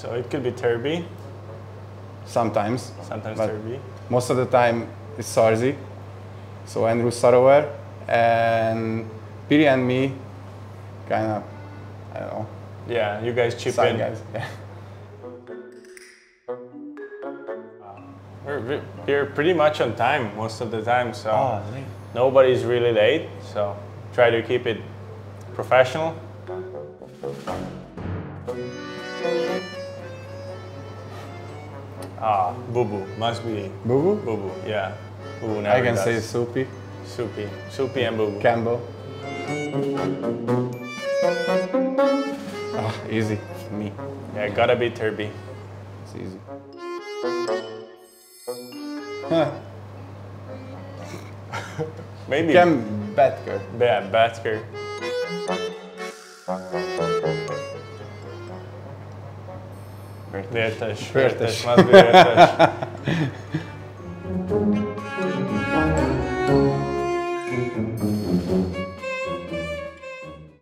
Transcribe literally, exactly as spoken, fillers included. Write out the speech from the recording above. So it could be Terbi. Sometimes. Sometimes Terbi. Most of the time it's Sarzi. So Andrew Sarover. And Piri and me, kind of, I don't know. Yeah, you guys chip in. Guys. Yeah. We're, we're pretty much on time most of the time, so oh, really? Nobody's really late, so try to keep it professional. Ah, Bubu, must be. Bubu? Bubu, yeah. Bubu never I can does. Say Soupy. Soupy. Soupy and Bubu. Campbell. Ah, easy. Me. Yeah, gotta be Terbi. It's easy. Huh. Maybe. Campbell Batker. Yeah, Batker. Vertes. Vertes. Must be Vertes.